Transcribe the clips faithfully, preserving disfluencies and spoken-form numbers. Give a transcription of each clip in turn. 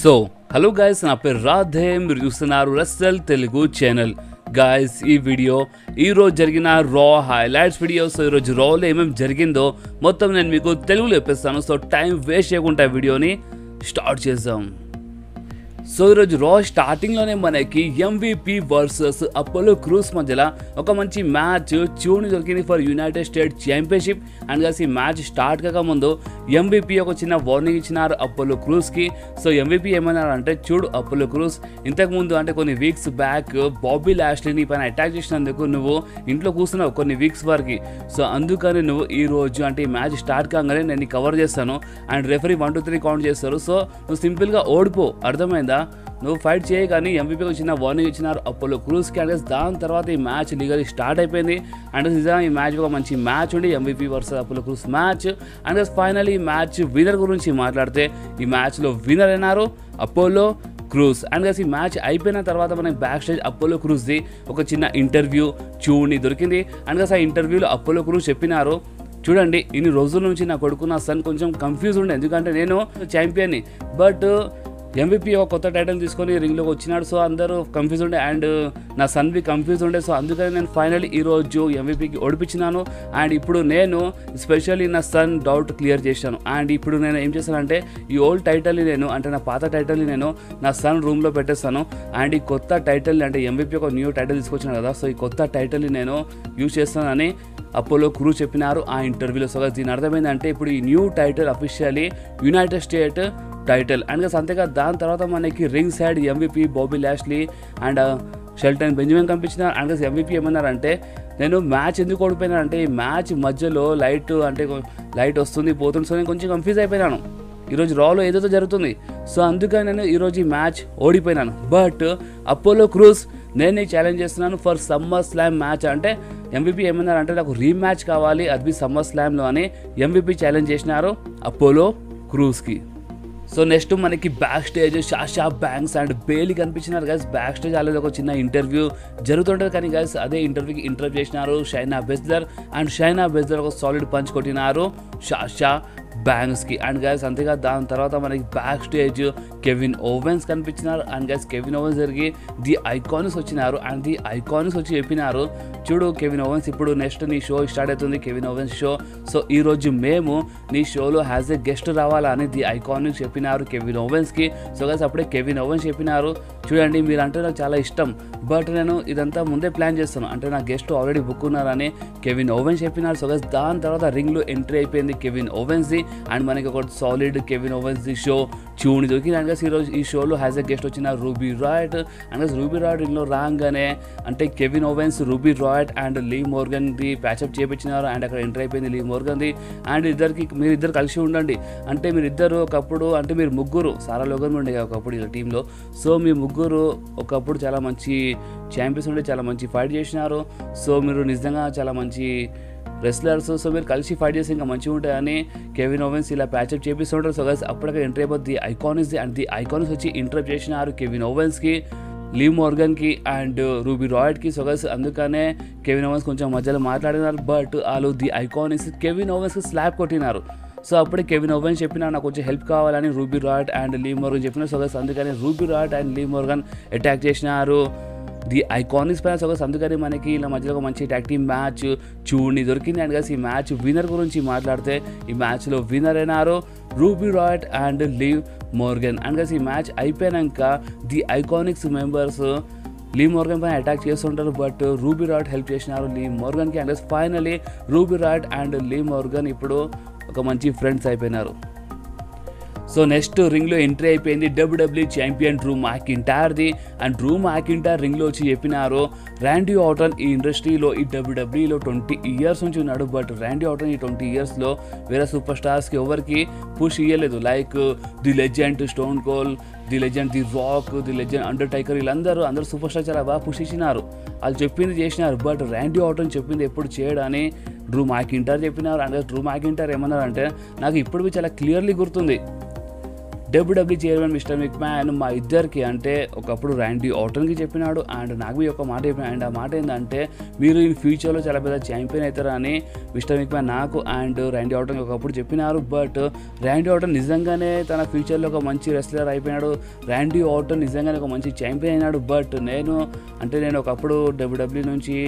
So hello guys, నా పేరు రాధే. మీరు చూస్తున్నారు రెస్సల్ తెలుగు ఛానల్. గాయస్, ఈ వీడియో ఈరోజు జరిగిన రా హైలైట్స్ వీడియో. సో ఈరోజు రాలో ఏమేమి జరిగిందో మొత్తం నేను మీకు తెలుగులో చెప్పేస్తాను. సో టైం వేస్ట్ చేయకుండా వీడియోని స్టార్ట్ చేద్దాం. సో ఈరోజు రా స్టార్టింగ్లోనే మనకి ఎంవిపి వర్సెస్ అపోలో క్రూస్ మధ్యలో ఒక మంచి మ్యాచ్ చూడని దొరికింది for United State championship. And కాసి మ్యాచ్ స్టార్ట్ కాకముందు ఎంవిపి ఒక చిన్న వార్నింగ్ ఇచ్చినారు అపోలో క్రూస్కి. సో ఎంవిపి ఏమన్నారు అంటే, చూడు అపోలో క్రూస్, ఇంతకుముందు అంటే కొన్ని వీక్స్ బ్యాక్ బాబీ ల్యాష్లీని పైన అటాక్ చేసినందుకు నువ్వు ఇంట్లో కూర్చున్నావు కొన్ని వీక్స్ వరకు. సో అందుకని నువ్వు ఈ రోజు అంటే ఈ మ్యాచ్ స్టార్ట్ కాగానే నేను కవర్ చేస్తాను and referee one two three count చేస్తారు. సో నువ్వు సింపుల్గా ఓడిపో, అర్థమైందా, నువ్వు ఫైట్ చేయ. కానీ ఎంవిపి వచ్చిన వార్నింగ్ ఇచ్చినారు అపోలో క్రూస్కి. అండ్ దాని తర్వాత ఈ మ్యాచ్ లీగలీ స్టార్ట్ అయిపోయింది. అండ్ నిజంగా ఈ మ్యాచ్ ఒక మంచి మ్యాచ్ ఉండి MVP versus Apollo Crews match. And final ఈ మ్యాచ్ విన్నర్ గురించి మాట్లాడితే ఈ మ్యాచ్లో విన్నర్ అయినారు అపోలో క్రూస్. అండ్ గైస్, ఈ మ్యాచ్ అయిపోయిన తర్వాత మనకి బ్యాక్ స్టేజ్ అపోలో క్రూస్ది ఒక చిన్న ఇంటర్వ్యూ చూని దొరికింది. అండ్ గైస్, ఆ ఇంటర్వ్యూలో అపోలో క్రూస్ చెప్పినారు, చూడండి ఇన్ని రోజుల నుంచి నా కొడుకు నా సన్ కొంచెం కన్ఫ్యూజ్ ఉండే, ఎందుకంటే నేను ఛాంపియన్ని బట్ ఎంవిపి ఒక కొత్త టైటిల్ తీసుకొని రింగ్లోకి వచ్చినాడు. సో అందరూ కన్ఫ్యూజ్ ఉండే అండ్ నా సన్వి కన్ఫ్యూజ్ ఉండే. సో అందుకని నేను ఫైనల్ ఈరోజు ఎంవిపికి ఓడిపించినాను. అండ్ ఇప్పుడు నేను స్పెషల్లీ నా సన్ డౌట్ క్లియర్ చేశాను. అండ్ ఇప్పుడు నేను ఏం చేశానంటే ఈ ఓల్డ్ టైటిల్ని నేను అంటే నా పాత టైటిల్ని నేను నా సన్ రూమ్లో పెట్టేస్తాను. అండ్ ఈ కొత్త టైటిల్ని అంటే ఎంవిపి ఒక న్యూ టైటిల్ తీసుకొచ్చాను కదా, సో ఈ కొత్త టైటిల్ని నేను యూజ్ చేస్తానని అపోలో క్రూ చెప్పినారు ఆ ఇంటర్వ్యూలో. సో దీని అర్థమైందంటే ఇప్పుడు ఈ new title officially United State title. And guys, అంతేగా దాని తర్వాత మనకి ring side MVP Bobby Lashley and Shelton Benjamin కనిపించినారు. అండ్ గైస్, ఎంవిపి ఏమన్నారంటే, నేను మ్యాచ్ ఎందుకు ఓడిపోయినానంటే ఈ మ్యాచ్ మధ్యలో లైట్ అంటే లైట్ వస్తుంది పోతుంది, సో నేను కొంచెం కన్ఫ్యూజ్ అయిపోయినాను ఈరోజు రాలో ఏదైతే జరుగుతుంది. సో అందుకని నేను ఈరోజు ఈ మ్యాచ్ ఓడిపోయినాను. బట్ అపోలో క్రూస్, నేనే ఛాలెంజ్ చేస్తున్నాను ఫర్ సమ్మర్ స్లామ్ మ్యాచ్. అంటే ఎంవిపి ఏమన్నారంటే నాకు రీమ్యాచ్ కావాలి అది సమ్మర్ స్లామ్లో అని ఎంవిపి ఛాలెంజ్ చేసినారు అపోలో క్రూస్కి. సో నెక్స్ట్ మనకి back stage Sasha Banks and Bayley కనిపించినారు. గైస్, బ్యాక్ స్టేజ్ ఆల్రెడీ ఒక చిన్న ఇంటర్వ్యూ జరుగుతుంటుంది. కానీ గైస్, అదే ఇంటర్వ్యూకి ఇంటర్వ్యూ చేసినారు షైనా బెజ్లర్. అండ్ షైనా బెజ్లర్ ఒక సాలిడ్ పంచ్ కొట్టినారు శాషా బ్యాంక్స్కి. అండ్ గైస్, అంతేగా దాని తర్వాత మనకి బ్యాక్ స్టేజ్ కెవిన్ ఓవెన్స్ కనిపించినారు. అండ్ గైస్, కెవిన్ ఓవెన్స్ జరిగి ది ఐకానిక్స్ వచ్చినారు. అండ్ ది ఐకానిక్స్ వచ్చి చెప్పినారు, చూడు కెవిన్ ఓవెన్స్, ఇప్పుడు నెక్స్ట్ నీ షో స్టార్ట్ అవుతుంది కెవిన్ ఓవెన్స్ షో. సో ఈరోజు మేము నీ షోలో హ్యాజ్ ఎ గెస్ట్ రావాలా అని ది ఐకానిక్స్ చెప్పినారు కెవిన్ ఓవెన్స్కి. సో గైస్, అప్పుడే కెవిన్ ఓవెన్స్ చెప్పినారు, చూడండి మీరంటే నాకు చాలా ఇష్టం బట్ నేను ఇదంతా ముందే ప్లాన్ చేస్తాను, అంటే నా గెస్ట్ ఆల్రెడీ బుక్ ఉన్నారని కెవిన్ ఓవెన్స్ చెప్పినారు. సో గైస్, దాని తర్వాత రింగ్లో ఎంట్రీ అయిపోయింది కెవిన్ ఓవెన్స్ది. అండ్ మనకి ఒక solid Kevin Owens the show చూని దొరికింది. అండ్ గైస్, ఈరోజు ఈ షోలో హ్యాజ్ ఎ గెస్ట్ వచ్చిన Ruby Riott. And guys, Ruby Riott రింగ్లో రాగానే అంటే Kevin Owens Ruby Riott and లీ మోర్గన్ది ప్యాచప్ చేయించినారు. అండ్ అక్కడ ఎంటర్ అయిపోయింది లీ మోర్గన్ది. అండ్ ఇద్దరికి మీరిద్దరు కలిసి ఉండండి, అంటే మీరిద్దరు ఒకప్పుడు అంటే మీరు ముగ్గురు సారా లోగన్ ఉండే ఒకప్పుడు ఇలా టీంలో. సో మీ ముగ్గురు ఒకప్పుడు చాలా మంచి ఛాంపియన్స్ ఉండే, చాలా మంచి ఫైట్ చేసినారు. సో మీరు నిజంగా చాలా మంచి రెస్లర్స్, సో మీరు కలిసి ఫైట్ చేసి ఇంకా మంచిగా ఉంటాయని కెవిన్ ఓవెన్స్ ఇలా ప్యాచప్ చేపిస్తుంటారు. సో గైస్, అప్పటికే ఎంటర్ అయిపోతుంది the Iconics. And the Iconics వచ్చి ఇంటరప్ట్ చేసినారు కెవిన్ ఓవెన్స్కి, లీ మోర్గన్కి అండ్ రూబీ రాయట్కి. సో గైస్, అందుకనే కెవిన్ ఓవెన్స్ కొంచెం మధ్యలో మాట్లాడినారు బట్ వాళ్ళు ది ఐకానిక్స్ కెవిన్ ఓవెన్స్కి స్లాబ్ కొట్టినారు. సో అప్పుడే కెవిన్ ఓవెన్స్ చెప్పినా నాకు కొంచెం హెల్ప్ కావాలని Ruby Riott and Lee Morgan చెప్పినా. సో గైస్, అందుకని Ruby Riott and Lee Morgan attack చేసినారు ది ఐకానిక్స్ పైన. సో గైస్, అందుకని మనకి ఇలా మధ్యలో ఒక మంచి టాగ్ టీమ్ మ్యాచ్ చూడని దొరికింది. అండ్ గైస్, ఈ మ్యాచ్ విన్నర్ గురించి మాట్లాడితే ఈ మ్యాచ్లో విన్నర్ అయినారు Ruby Riott and Lee Morgan. And guys, ఈ మ్యాచ్ అయిపోయాక the Iconics members Lee Morgan పైన అటాక్ చేస్తుంటారు బట్ రూబీ రాయట్ హెల్ప్ చేసినారు లీ మోర్గన్కి. And guys, finally Ruby Riott and Lee Morgan ఇప్పుడు ఒక మంచి ఫ్రెండ్స్ అయిపోయినారు. సో నెక్స్ట్ రింగ్లో ఎంట్రీ అయిపోయింది డబ్ల్యూడబ్ల్యూఈ ఛాంపియన్ డ్రూ మ్యాకింటైర్ది. అండ్ డ్రూ మ్యాకింటైర్ రింగ్లో వచ్చి చెప్పినారు ర్యాండీ ఆర్టన్ ఈ ఇండస్ట్రీలో ఈ డబ్ల్యూడబ్ల్యూఈలో ట్వంటీ ఇయర్స్ నుంచి ఉన్నాడు బట్ ర్యాండీ ఆర్టన్ ఈ ట్వంటీ ఇయర్స్లో వేరే సూపర్ స్టార్స్కి ఎవరికి పుష్ ఇవ్వలేదు. Like the legend Stone Cold, the legend the Rock, the legend Undertaker, వీళ్ళందరూ అందరూ సూపర్ స్టార్ చాలా బాగా పుష్ ఇచ్చినారు, వాళ్ళు చెప్పింది చేసినారు. బట్ ర్యాండీ ఆర్టన్ చెప్పింది ఎప్పుడు చేయడని డ్రూ మ్యాకింటైర్ చెప్పినారు. అండ్ డ్రూ మ్యాకింటైర్ ఏమన్నారంటే, నాకు ఇప్పుడు చాలా క్లియర్లీ గుర్తుంది డబ్ల్యూడబ్ల్యూఈ చైర్మన్ మిస్టర్ మెక్‌మ్యాన్ మా ఇద్దరికి అంటే ఒకప్పుడు ర్యాండీ ఆర్టన్కి చెప్పినాడు అండ్ నాకు ఒక మాట చెప్పినాడు. అండ్ ఆ మాట ఏంటంటే మీరు ఇన్ ఫ్యూచర్లో చాలా పెద్ద ఛాంపియన్ అవుతారు అని మిస్టర్ మెక్‌మ్యాన్ నాకు అండ్ ర్యాండీ ఆర్టన్కి ఒకప్పుడు చెప్పినారు. బట్ ర్యాండీ ఆర్టన్ నిజంగానే తన ఫ్యూచర్లో ఒక మంచి రెస్లర్ అయిపోయినాడు, ర్యాండీ ఆర్టన్ నిజంగానే ఒక మంచి ఛాంపియన్ అయినాడు. బట్ నేను అంటే నేను ఒకప్పుడు డబ్ల్యూడబ్ల్యూఈ నుంచి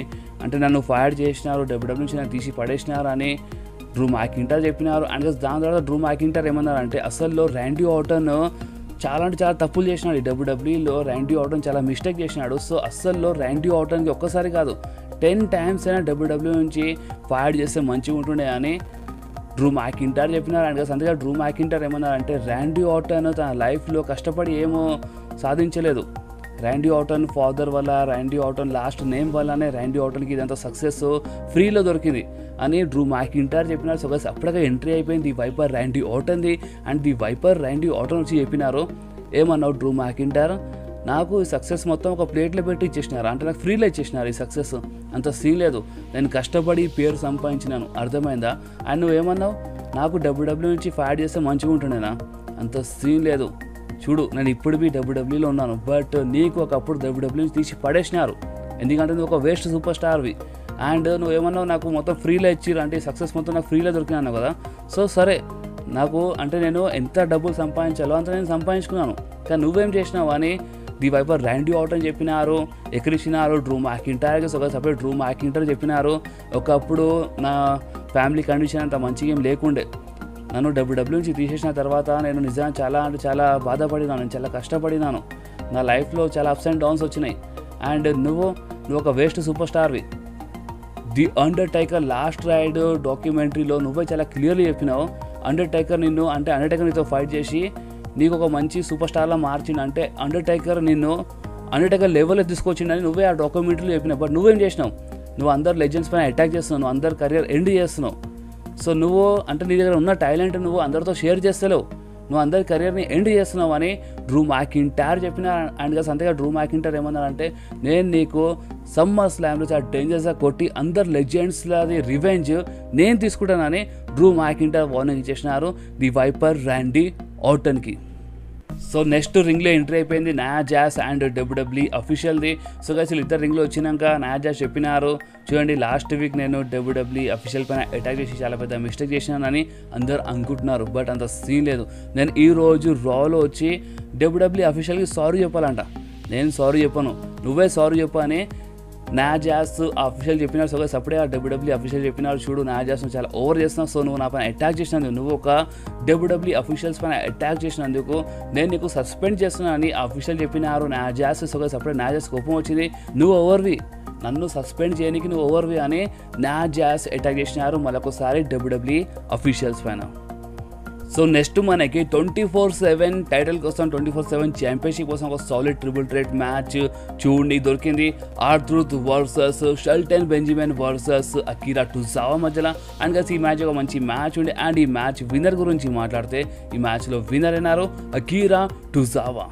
అంటే నన్ను ఫైర్ చేసినారు, డబ్ల్యూడబ్ల్యూఈ నుంచి నన్ను తీసి పడేసినారు అని డ్రూ మ్యాకింటైర్ చెప్పినారు. అండ్ దాని తర్వాత డ్రూ మ్యాకింటైర్ ఏమన్నారంటే అసలు ర్యాండీ ఆర్టన్ చాలా అంటే చాలా తప్పులు చేసినాడు, ఈ డబ్ల్యూడబ్ల్యూఈలో ర్యాండీ ఆర్టన్ చాలా మిస్టేక్ చేసినాడు. సో అస్సలు ర్యాండీ ఆర్టన్కి ఒక్కసారి కాదు టెన్ టైమ్స్ అయినా డబ్ల్యూడబ్ల్యూఈ నుంచి ఫైర్ చేస్తే మంచిగా ఉంటుండే అని డ్రూ మ్యాకింటైర్ చెప్పినారు. అండ్ అందుకే డ్రూ మ్యాకింటైర్ ఏమన్నారంటే ర్యాండీ ఆర్టన్ తన లైఫ్లో కష్టపడి ఏమో సాధించలేదు, ర్యాండీ ఆర్టన్ ఫాదర్ వల్ల, ర్యాండీ ఆర్టన్ లాస్ట్ నేమ్ వల్లనే ర్యాండీ ఆర్టన్కి ఇదంతా సక్సెస్ ఫ్రీలో దొరికింది అని డ్రూ మ్యాకింటైర్ చెప్పినారు. సో గైస్ అప్పటికే ఎంట్రీ అయిపోయింది ది వైపర్ ర్యాండీ ఆర్టన్ది. And the wiper Randy Orton వచ్చి చెప్పినారు ఏమన్నావు డ్రూ మ్యాకింటైర్, నాకు ఈ సక్సెస్ మొత్తం ఒక ప్లేట్లో పెట్టి ఇచ్చేసినారు, అంటే నాకు ఫ్రీలో ఇచ్చేసినారు, ఈ సక్సెస్ అంత సీన్ లేదు, నేను కష్టపడి పేరు సంపాదించినాను, అర్థమైందా. అండ్ నువ్వేమన్నావు నాకు డబ్ల్యూడబ్ల్యూఈ నుంచి ఫైర్ చేస్తే మంచిగా ఉంటుండేనా, అంత సీన్ లేదు, చూడు నేను ఇప్పుడు బీ డబ్ల్యూడబ్ల్యూలో ఉన్నాను, బట్ నీకు ఒకప్పుడు డబ్ల్యూడబ్ల్యూఈ తీసి పడేసినారు ఎందుకంటే నువ్వు ఒక వేస్ట్ సూపర్ స్టార్వి. అండ్ నువ్వేమన్నావు నాకు మొత్తం ఫ్రీలో ఇచ్చిరు, అంటే సక్సెస్ మొత్తం నాకు ఫ్రీలో దొరికినాను కదా, సో సరే నాకు అంటే నేను ఎంత డబ్బులు సంపాదించాలో అంత నేను సంపాదించుకున్నాను, కానీ నువ్వేం చేసినావు అని ది వైపర్ ర్యాండీ ఆర్టన్ చెప్పినారు, ఎక్కిరిచినారు డ్రూ మ్యాకింటైర్కి. సో సపరేట్ డ్రూ మ్యాకింటైర్ చెప్పినారు ఒకప్పుడు నా ఫ్యామిలీ కండిషన్ అంత మంచిగా ఏం లేకుండే, నన్ను డబ్ల్యూడబ్ల్యూఈ నుంచి తీసేసిన తర్వాత నేను నిజంగా చాలా అంటే చాలా బాధపడినాను, నేను చాలా కష్టపడినాను, నా లైఫ్లో చాలా అప్స్ అండ్ డౌన్స్ వచ్చినాయి. అండ్ నువ్వు నువ్వు ఒక వేస్ట్ సూపర్ స్టార్వి. ది అండర్టేకర్ లాస్ట్ రైడ్ డాక్యుమెంటరీలో నువ్వే చాలా క్లియర్లీ చెప్పినావు అండర్టేకర్ నిన్ను అంటే అండర్టేకర్ నీతో ఫైట్ చేసి నీకు ఒక మంచి సూపర్ స్టార్లా మార్చిందంటే అండర్టేకర్ నిన్ను అండర్టేకర్ లెవెల్లో తీసుకొచ్చిందని నువ్వే ఆ డాక్యుమెంటరీలో చెప్పినావు. బట్ నువ్వేం చేసినావు, నువ్వు అందరు లెజెండ్స్ పైన అటాక్ చేస్తున్నావు, నువ్వు అందరు కెరియర్ ఎండ్ చేస్తున్నావు. సో నువ్వు అంటే నీ దగ్గర ఉన్న టాలెంట్ నువ్వు అందరితో షేర్ చేస్తలేవు, నువ్వు అందరి కెరియర్ని ఎండ్ చేస్తున్నావు అని డ్రూ మ్యాకింటైర్ చెప్పిన. అండ్ కాస్త అంతేగా డ్రూ మ్యాకింటైర్ ఏమన్నారంటే నేను నీకు సమ్మర్ స్లామ్లో చాలా డేంజర్స్గా కొట్టి అందరు లెజెండ్స్లది రివెంజ్ నేను తీసుకుంటానని డ్రూ మ్యాకింటైర్ వార్నింగ్ చేసినారు ది వైపర్ ర్యాండీ ఆర్టన్కి. సో నెక్స్ట్ రింగ్లో ఎంట్రీ అయిపోయింది నయా జాస్ అండ్ డబ్ల్యూడబ్ల్యూఈ అఫీషియల్ది. సో గైస్ వీళ్ళు ఇద్దరు రింగ్లో వచ్చినాక నయా జాస్ చెప్పినారు చూడండి లాస్ట్ వీక్ నేను డబ్ల్యూడబ్ల్యూఈ అఫీషియల్ పైన అటాక్ చేసి చాలా పెద్ద మిస్టేక్ చేసినానని అందరు అనుకుంటున్నారు, బట్ అంత సీన్ లేదు. నేను ఈరోజు రాలో వచ్చి డబ్ల్యూడబ్ల్యూఈ అఫీషియల్కి సారీ చెప్పాలంట, నేను సారీ చెప్పాను నువ్వే సారీ చెప్పు అని నయా జాస్ అఫీషియల్ చెప్పినారు. సో గైస్ అప్పుడే ఆ డబ్ల్యూడబ్ల్యూఈ అఫీషియల్ చెప్పినారు చూడు నయా జాస్ నువ్వు చాలా ఓవర్ చేస్తున్నావు, సో నువ్వు నా పైన అటాక్ చేసినందుకు, నువ్వు ఒక డబ్ల్యూడబ్ల్యూఈ అఫీషియల్స్ పైన అటాక్ చేసినందుకు నేను నీకు సస్పెండ్ చేస్తున్నాను అని అఫీషియల్ చెప్పినారు నయా జాస్. సో గైస్ అప్పుడే నయా జాస్ కోపం వచ్చింది, నువ్వు ఓవర్వి, నన్ను సస్పెండ్ చేయడానికి నువ్వు ఓవర్వి అని నయా జాస్ అటాక్ చేసినారు మరొకసారి డబ్ల్యూడబ్ల్యూఈ అఫీషియల్స్ పైన. సో నెక్స్ట్ మనకి ట్వంటీ ఫోర్ సెవెన్ టైటిల్ కోసం ట్వంటీ ఫోర్ సెవెన్ ఛాంపియన్షిప్ కోసం ఒక సాలిడ్ ట్రిపుల్ థ్రెట్ మ్యాచ్ చూడండి దొరికింది. R Truth versus Shelton Benjamin versus Akira Tozawa మధ్యలో. అండ్ కలిసి ఈ మ్యాచ్ ఒక మంచి మ్యాచ్ ఉంది. అండ్ ఈ మ్యాచ్ విన్నర్ గురించి మాట్లాడితే ఈ మ్యాచ్లో విన్నర్ అయినారు అకిరా టొజావా.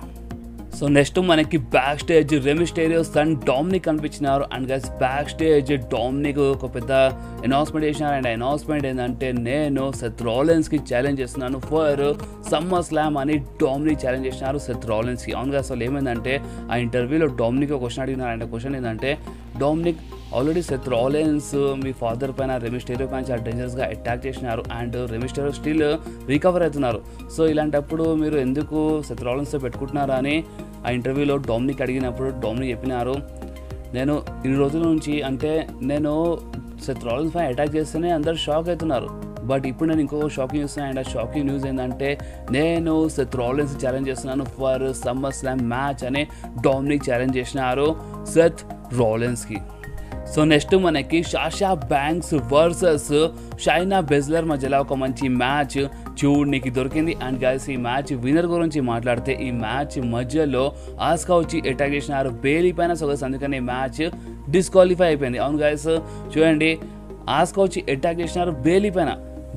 సో నెక్స్ట్ మనకి back stage Rey Mysterio son Dominik కనిపించినారు. And guys back stage Dominik ఒక పెద్ద అనౌన్స్మెంట్ చేసినారు. అండ్ అనౌన్స్మెంట్ ఏంటంటే నేను సెత్ రాలిన్స్కి ఛాలెంజ్ చేస్తున్నాను ఫర్ సమ్మర్ స్లామ్ అని డొమినిక్ ఛాలెంజ్ చేసినారు సెత్ రాలిన్స్కి. అవును గైస్ అసలు ఏమైందంటే ఆ ఇంటర్వ్యూలో డొమినిక్ ఒక క్వశ్చన్ అడిగినారు. అండ్ క్వశ్చన్ ఏంటంటే డొమినిక్ ఆల్రెడీ సెత్ రాలిన్స్ మీ ఫాదర్ పైన రెమిస్టేరియో పైన చాలా డేంజరస్గా అటాక్ చేసినారు అండ్ రెమిస్టేరియో స్టిల్ రికవర్ అవుతున్నారు, సో ఇలాంటప్పుడు మీరు ఎందుకు సెత్ రాలిన్స్తో పెట్టుకుంటున్నారా అని ఆ ఇంటర్వ్యూలో డొమినిక్ అడిగినప్పుడు డొమినిక్ చెప్పినారు నేను ఇన్ని రోజుల నుంచి అంటే నేను సెత్ రాలిన్స్ పైన అటాక్ చేస్తేనే అందరూ షాక్ అవుతున్నారు, బట్ ఇప్పుడు నేను ఇంకో షాకింగ్ చూస్తున్నాను. అండ్ ఆ షాకింగ్ న్యూస్ ఏంటంటే నేను సెత్ రాలిన్స్ ఛాలెంజ్ చేస్తున్నాను ఫర్ సమ్మర్ స్లామ్ మ్యాచ్ అని డొమినిక్ ఛాలెంజ్ చేసినారు సెత్ రాలిన్స్కి. సో నెక్స్ట్ మనకి Sasha Banks versus Shayna Baszler మధ్యలో ఒక మంచి మ్యాచ్ చూడనికి దొరికింది. అండ్ గైస్ ఈ మ్యాచ్ విన్నర్ గురించి మాట్లాడితే ఈ మ్యాచ్ మధ్యలో ఆస్కా వచ్చి అటాక్ చేసినారు బేలీ పైన. సో గైస్ అందుకని ఈ మ్యాచ్ డిస్క్వాలిఫై అయిపోయింది. అవును గైస్ చూడండి ఆస్కా వచ్చి అటాక్ చేసినారు బేలీ పైన,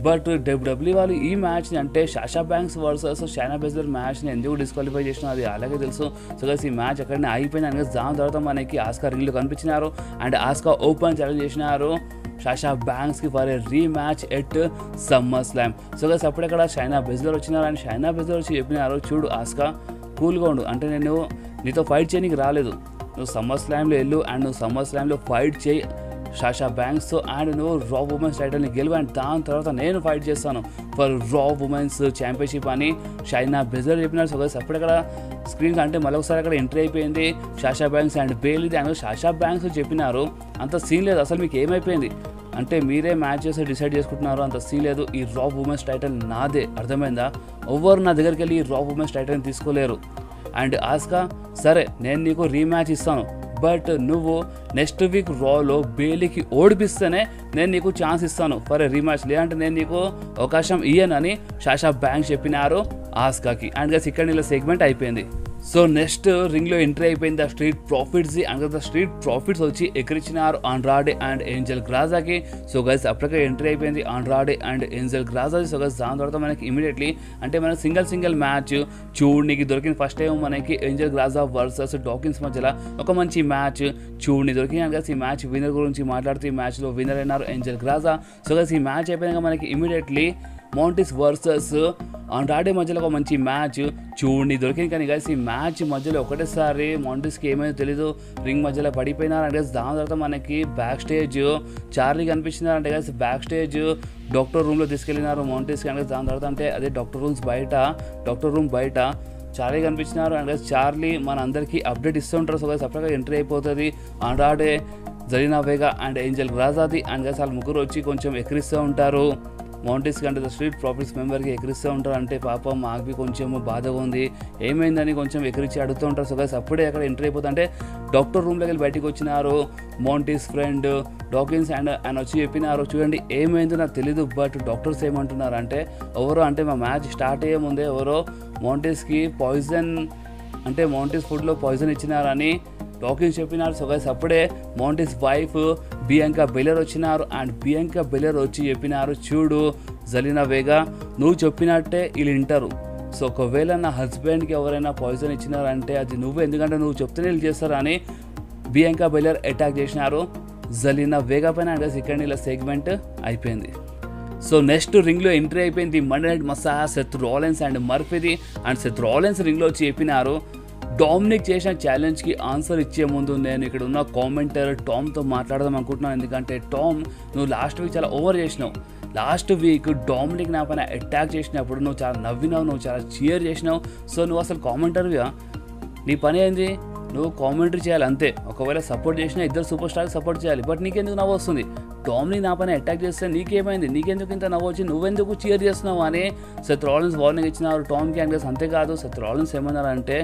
బట్ డబ్ల్యూడబ్ల్యూఈ వాళ్ళు ఈ మ్యాచ్ని అంటే Sasha Banks versus Shayna Baszler మ్యాచ్ని ఎందుకు డిస్క్వాలిఫై చేసినా అది అలాగే తెలుసు. సో గైస్ ఈ మ్యాచ్ అక్కడనే ఆగిపోయింది. అండ్ దాని తర్వాత మనకి ఆస్కా రింగ్లో కనిపించినారు. అండ్ ఆస్కా ఓపెన్ ఛాలెంజ్ చేసినారు Sasha Banks for a rematch at Summer Slam. So guys, appudu ikkada Shayna Baszler vachinaru and Shayna Baszler vachi cheppinaru, chudu Asuka cool ga undu, ante nenu nito fight cheyaniki raaledu, నువ్వు సమ్మర్ స్లామ్లో వెళ్ళు and నువ్వు సమ్మర్ స్లామ్లో fight చేయి Sasha Banks and నువ్వు రా ఉమెన్స్ టైటిల్ని గెలువు అండ్ దాని తర్వాత నేను ఫైట్ చేస్తాను ఫర్ రా ఉమెన్స్ ఛాంపియన్షిప్ అని షైనా బెజర్ చెప్పినారు. సో గైస్ అప్పుడు అక్కడ స్క్రీన్ అంటే మరొకసారి అక్కడ ఎంట్రీ అయిపోయింది సాషా బ్యాంక్స్ అండ్ బెయిల్ ఇది అని సాషా బ్యాంక్స్ చెప్పినారు. అంత సీన్ లేదు, అసలు మీకు ఏమైపోయింది అంటే మీరే మ్యాచెస్ డిసైడ్ చేసుకుంటున్నారు, అంత సీన్ లేదు. ఈ రా ఉమెన్స్ టైటిల్ నాదే, అర్థమైందా? ఎవరు నా దగ్గరికి వెళ్ళి ఈ రా ఉమెన్స్ టైటిల్ని తీసుకోలేరు. అండ్ ఆస్కా సరే నేను నీకు రీమ్యాచ్ ఇస్తాను, బట్ నువ్వు నెక్స్ట్ వీక్ రాలో బేలీకి ఓడిపిస్తేనే నేను నీకు ఛాన్స్ ఇస్తాను ఫర్ ఏ రీమ్యాచ్, లేదంటే నేను నీకు అవకాశం ఇయ్యనని సాషా బ్యాంక్స్ చెప్పినారు ఆస్కాకి. అండ్ గైస్ ఇక్కడ ఇలా సెగ్మెంట్ అయిపోయింది. సో నెక్స్ట్ రింగ్లో ఎంట్రీ అయిపోయింది the Street Profits. And the Street Profits వచ్చి ఎక్కిరించినారు ఆండ్రాడే అండ్ ఏంజల్ గ్రాజాకి. సో గైస్ అప్పటికే ఎంట్రీ అయిపోయింది ఆండ్రాడే అండ్ ఏంజల్ గ్రాజాకి. సో గైస్ దాని తర్వాత మనకి ఇమీడియట్లీ అంటే మనకి సింగిల్ సింగిల్ మ్యాచ్ చూడ్నికి దొరికింది. ఫస్ట్ టైం మనకి ఏంజల్ గ్రాజా వర్సెస్ డాకిన్స్ మధ్యలో ఒక మంచి మ్యాచ్ చూడ్ని దొరికింది. అండ్ గైస్ ఈ మ్యాచ్ విన్నర్ గురించి మాట్లాడుతూ ఈ మ్యాచ్లో విన్నర్ అయినారు ఏంజల్ గ్రాజా. సో గైస్ ఈ మ్యాచ్ అయిపోయినాక మనకి ఇమీడియట్లీ మౌంటీస్ వర్సెస్ ఆండ్రాడే మధ్యలో ఒక మంచి మ్యాచ్ చూడ్ని దొరికింది. కానీ గైస్ ఈ మ్యాచ్ మధ్యలో ఒకటేసారి మౌంటీస్కి ఏమైందో తెలీదు, రింగ్ మధ్యలో పడిపోయినారు. అంటే దాని తర్వాత మనకి బ్యాక్ స్టేజ్ చార్లీ కనిపించినారు. అంటే గైస్ బ్యాక్ స్టేజ్ డాక్టర్ రూమ్లో తీసుకెళ్ళినారు మౌంటీస్కి. అంటే దాని తర్వాత అంటే అదే డాక్టర్ రూమ్స్ బయట డాక్టర్ రూమ్ బయట చార్లీ కనిపించినారు. అంటే చార్లీ మన అందరికీ అప్డేట్ ఇస్తూ ఉంటారు. సో గైస్ అప్పటికే ఎంట్రీ అయిపోతుంది Andrade, Zelina Vega and Angel గ్రాజాది. అండ్ గైస్ వాళ్ళ ముగ్గురు వచ్చి కొంచెం ఎక్కిరిస్తూ ఉంటారు మౌంటీస్ కంటే ద స్ట్రీట్ ప్రాఫిట్స్ మెంబర్కి ఎక్కిరిస్తూ ఉంటారు. అంటే పాపం మాకు కొంచెం బాధగా ఉంది ఏమైందని కొంచెం ఎక్కిరిచ్చి అడుగుతూ ఉంటారు. సో గైస్ అప్పుడే అక్కడ ఎంటర్ అయిపోతుంది. అంటే డాక్టర్ రూమ్లోకి వెళ్ళి బయటకు వచ్చినారు మౌంటీస్ ఫ్రెండ్ డాకిన్స్. అండ్ ఆయన వచ్చి చెప్పినారు చూడండి ఏమైందో నాకు తెలీదు, బట్ డాక్టర్స్ ఏమంటున్నారు అంటే ఎవరో అంటే మా మ్యాచ్ స్టార్ట్ అయ్యే ముందే ఎవరో మౌంటీస్కి పాయిజన్ అంటే మౌంటీస్ ఫుడ్లో పాయిజన్ ఇచ్చినారని డాకిన్స్ చెప్పినారు. సో గైస్ అప్పుడే మౌంటీస్ వైఫ్ బియాంకా బెలర్ వచ్చినారు. అండ్ బియాంకా బెలర్ వచ్చి చెప్పినారు చూడు జలీనా వేగా నువ్వు చెప్పినట్టే వీళ్ళు వింటారు, సో ఒకవేళ నా హస్బెండ్కి ఎవరైనా పాయిజన్ ఇచ్చినారంటే అది నువ్వు, ఎందుకంటే నువ్వు చెప్తేనే వీళ్ళు చేస్తారు అని బియాంకా బెలర్ అటాక్ చేసినారు జలీనా వేగా పైన. అండ్ గైస్ ఇక్కడ ఇలా సెగ్మెంట్ అయిపోయింది. సో నెక్స్ట్ రింగ్లో ఎంట్రీ అయిపోయింది Monday night Messiah Seth Rollins and మర్ఫీది. అండ్ సెత్ రాలెన్స్ రింగ్లో వచ్చి చెప్పినారు డొమినిక్ చేసిన ఛాలెంజ్కి ఆన్సర్ ఇచ్చే ముందు నేను ఇక్కడ ఉన్న కామెంటర్ టామ్తో మాట్లాడదాం అనుకుంటున్నాను, ఎందుకంటే టామ్ నువ్వు లాస్ట్ వీక్ చాలా ఓవర్ చేసినావు. లాస్ట్ వీక్ డొమినిక్ నా పైన అటాక్ చేసినప్పుడు నువ్వు చాలా నవ్వినావు, నువ్వు చాలా చీర్ చేసినావు. సో నువ్వు అసలు కామెంటర్గా నీ పని ఏంది, నువ్వు కామెంటరీ చేయాలి అంతే. ఒకవేళ సపోర్ట్ చేసినా ఇద్దరు సూపర్ స్టార్కి సపోర్ట్ చేయాలి, బట్ నీకెందుకు నవ్వు వస్తుంది? డొమినిక్ నా పైన అటాక్ చేస్తే నీకేమైంది, నీకెందుకు ఇంత నవ్వు వచ్చి నువ్వెందుకు చీర్ చేస్తున్నావు అని సెత్ రాలెన్స్ వార్నింగ్ ఇచ్చినారు టామ్కి. అండ్ అంతేకాదు సెత్ రాలెన్స్ ఏమన్నారంటే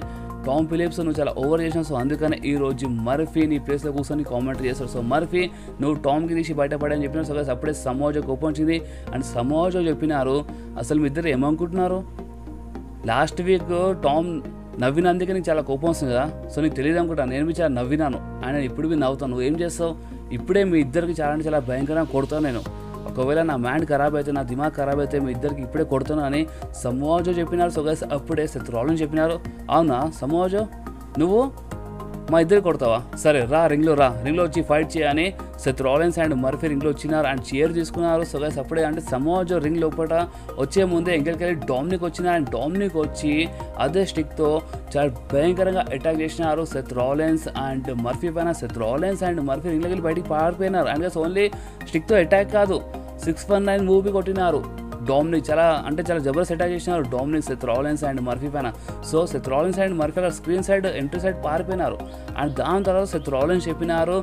టామ్ ఫిలిప్స్ నువ్వు చాలా ఓవర్ చేసినావు, సో అందుకని ఈరోజు మర్ఫీ నీ ప్లేస్లో కూర్చొని కామెంట్ చేస్తారు. సో మర్ఫీ నువ్వు టామ్కి తీసి బయటపడని చెప్పినారు. సో గైస్ అప్పుడే సమోజా కోపం వచ్చింది అండ్ సమోజా చెప్పినారు అసలు మీ ఇద్దరు ఏమనుకుంటున్నారు, లాస్ట్ వీక్ టామ్ నవ్వినందుకే నీకు చాలా కోపం వస్తుంది కదా, సో నీకు తెలియదు అనుకుంటాను నేను మీ చాలా నవ్వినాను అండ్ నేను ఇప్పుడు మీ నవ్వుతాను, నువ్వు ఏం చేస్తావు ఇప్పుడే మీ ఇద్దరికి చాలా అంటే చాలా భయంకరంగా కొడతాను నేను, ఒకవేళ నా మైండ్ ఖరాబ్ అయితే నా దిమాగ్ ఖరాబ్ అయితే మీ ఇద్దరికి ఇప్పుడే కొడుతున్నా అని సమోజో చెప్పినారు. సో గైస్ అప్పుడే సెత్ రాలెన్స్ చెప్పినారు అవునా సమోజో నువ్వు మా ఇద్దరు కొడతావా, సరే రా రింగ్లో రా రింగ్లో వచ్చి ఫైట్ చేయని సెత్ రాలెన్స్ అండ్ మర్ఫీ రింగ్లో వచ్చినారు అండ్ చీర్ తీసుకున్నారు. సో గైస్ అప్పుడే అంటే సమోజో రింగ్ లోపల వచ్చే ముందే ఎంకల్కెళ్ళి డొమినిక్ వచ్చినారు అండ్ డొమినిక్ వచ్చి అదే స్టిక్తో చాలా భయంకరంగా అటాక్ చేసినారు సెత్ రాలెన్స్ అండ్ మర్ఫీ పైన. సెత్ రాలెన్స్ అండ్ మర్ఫీ రింగ్లోకి వెళ్ళి బయటికి పారిపోయినారు. అండ్ గైస్ ఓన్లీ స్టిక్తో అటాక్ కాదు సిక్స్ వన్ నైన్ మూవీ కొట్టినారు డొమినిక్ చాలా అంటే చాలా జబర్దస్త్ అటాక్ చేసినారు Dominik Seth Rollins and Murphy పైన. So Seth Rollins and Murphy అక్కడ స్క్రీన్ సైడ్ ఎంట్రీ సైడ్ పారిపోయినారు. అండ్ దాని తర్వాత సెత్ రాలెన్స్ చెప్పినారు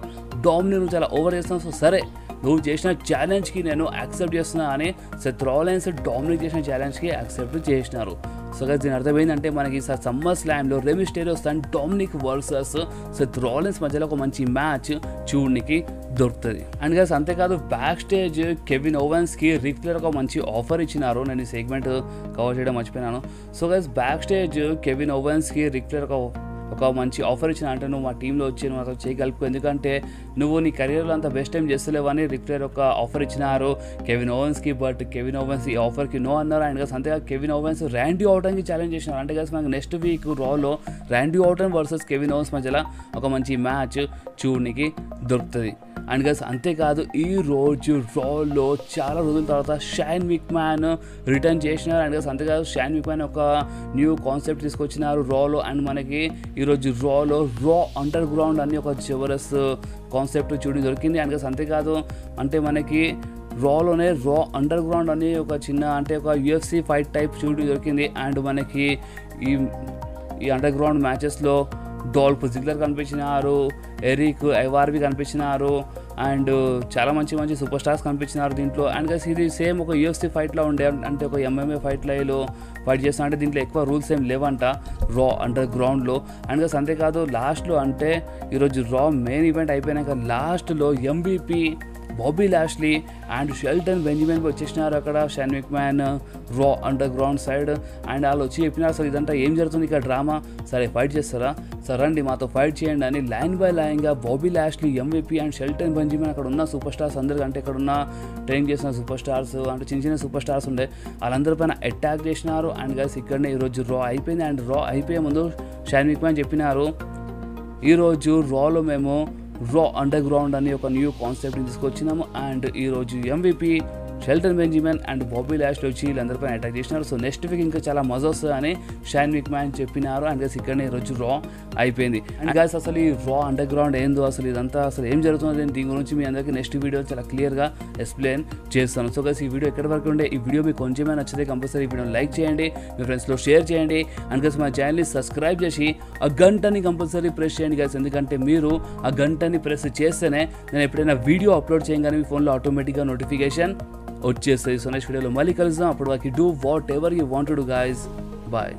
డొమినిక్ నువ్వు చాలా ఓవర్ చేస్తున్నావు, సో సరే నువ్వు చేసిన ఛాలెంజ్కి నేను యాక్సెప్ట్ చేస్తున్నా అని సెత్ రాలెన్స్ డొమినిక్ చేసిన ఛాలెంజ్కి యాక్సెప్ట్ చేసినారు. సో గైస్ దీని అర్థం ఏంటంటే మనకి ఈసారి సమ్మర్ స్లామ్లో Rey Mysterio and Dominik versus Seth Rollins మధ్యలో ఒక మంచి మ్యాచ్ చూడ్నికి దొరుకుతుంది. అండ్ గైస్ అంతేకాదు బ్యాక్ స్టేజ్ కెవిన్ ఓవెన్స్కి రిక్ ఫ్లేర్ ఒక మంచి ఆఫర్ ఇచ్చినారు. నేను ఈ సెగ్మెంట్ కవర్ చేయడం మర్చిపోయినాను. So guys back stage Kevin ఓవెన్స్కి రిక్ ఫ్లేర్ ఒక ఒక మంచి ఆఫర్ ఇచ్చిన అంటే నువ్వు మా టీంలో వచ్చి నువ్వు అసలు చేయగలుగు, ఎందుకంటే నువ్వు నీ కెరీర్లో అంత బెస్ట్ టైం చేస్తలేవని రిక్ ఫ్లేర్ ఒక ఆఫర్ ఇచ్చినారు కెవిన్ ఓవెన్స్కి. బట్ కెవిన్ ఓవెన్స్ ఈ ఆఫర్కి నో అన్నారు. అండ్ కాస్ అంతేగా కెవిన్ ఓవెన్స్ ర్యాండీ ఆర్టన్కి ఛాలెంజ్ చేసినారు. అంటే కాస్ మనకి నెక్స్ట్ వీక్ రాలో Randy Orton versus Kevin Owens మధ్యలో ఒక మంచి మ్యాచ్ చూడనికి దొరుకుతుంది. అండ్ గైస్ అంతేకాదు ఈరోజు రాలో చాలా రోజుల తర్వాత షైన్ మిక్మ్యాన్ రిటర్న్ చేసినారు. అండ్ గైస్ అంతేకాదు షైన్ మిక్మ్యాన్ ఒక న్యూ కాన్సెప్ట్ తీసుకొచ్చినారు రాలో. అండ్ మనకి ఈరోజు రాలో రా అండర్ గ్రౌండ్ అని ఒక జబర్దస్ కాన్సెప్ట్ చూడడం దొరికింది. అండ్ గైస్ అంతేకాదు అంటే మనకి రాలోనే రా అండర్ గ్రౌండ్ అని ఒక చిన్న అంటే ఒక యూఎఫ్సీ ఫైట్ టైప్ చూడడం దొరికింది. అండ్ మనకి ఈ ఈ అండర్ గ్రౌండ్ మ్యాచెస్లో డాల్ఫ్ జిగ్లర్ కనిపించినారు, ఎరిక్ ఐవార్వి కనిపించినారు, అండ్ చాలా మంచి మంచి సూపర్ స్టార్స్ కనిపించినారు దీంట్లో. అండ్ గైస్ ఇది సేమ్ ఒక యూఎఫ్సీ ఫైట్లో ఉండే అంటే ఒక ఎంఎంఏ ఫైట్లో వీళ్ళు ఫైట్ చేస్తా అంటే దీంట్లో ఎక్కువ రూల్స్ ఏం లేవంట రా అండర్ గ్రౌండ్లో. అండ్ గైస్ అంతేకాదు లాస్ట్లో అంటే ఈరోజు రా మెయిన్ ఈవెంట్ అయిపోయినాక లాస్ట్లో MVP Bobby Lashley and Shelton Benjamin వచ్చేసినారు అక్కడ Shane McMahon Raw underground side. And వాళ్ళు వచ్చి చెప్పినారు సార్ ఇదంతా ఏం జరుగుతుంది ఇక్కడ డ్రామా, సరే ఫైట్ చేస్తారా సార్ రండి మాతో ఫైట్ చేయండి అని లైన్ బై లైన్గా Bobby Lashley MVP and Shelton Benjamin అక్కడ ఉన్న సూపర్ స్టార్స్ అందరికీ అంటే ఇక్కడ ఉన్న ట్రైన్ చేసిన సూపర్ స్టార్స్ అంటే చిన్న చిన్న సూపర్ స్టార్స్ ఉండే వాళ్ళందరిపైన అటాక్ చేసినారు. అండ్ గైస్ ఇక్కడనే ఈరోజు రా అయిపోయింది. అండ్ రా అయిపోయే ముందు షైన్ మిక్మ్యాన్ చెప్పినారు ఈరోజు రాలో మేము రా అండర్ గ్రౌండ్ అని ఒక న్యూ కాన్సెప్ట్ని తీసుకొచ్చినాము. అండ్ ఈరోజు MVP Shelton Benjamin and Bobby Lashley వచ్చి వీళ్ళందరిపైన అటాక్ చేసినారు. సో నెక్స్ట్ వీక్ ఇంకా చాలా మజా వస్తుందని షైన్ మిక్మ్యాన్ చెప్పినారు. అండ్ గైస్ ఇక్కడనే ఈరోజు రా అయిపోయింది. అండ్ గైస్ అసలు ఈ రా అండర్ గ్రౌండ్ ఏందో అసలు ఇదంతా అసలు ఏం జరుగుతుంది దీని గురించి మీ అందరికీ నెక్స్ట్ వీడియో చాలా క్లియర్గా ఎక్స్ప్లెయిన్ చేస్తాను. సో గైస్ ఈ వీడియో ఎక్కడి వరకు ఉండే ఈ వీడియో మీకు కొంచెమే నచ్చితే కంపల్సరీ ఈ వీడియోని లైక్ చేయండి, మీ ఫ్రెండ్స్లో షేర్ చేయండి. అండ్ గైస్ మా ఛానల్ని సబ్స్క్రైబ్ చేసి ఆ గంటని కంపల్సరీ ప్రెస్ చేయండి గైస్, ఎందుకంటే మీరు ఆ గంటని ప్రెస్ చేస్తేనే నేను ఎప్పుడైనా వీడియో అప్లోడ్ చేయగానే మీ ఫోన్లో ఆటోమేటిక్గా నోటిఫికేషన్ వచ్చేస్తాయి. సో నెక్స్ట్ వీడియోలో మళ్ళీ కలుద్దాం. అప్పటివరకు do what ever you want to do guys, bye.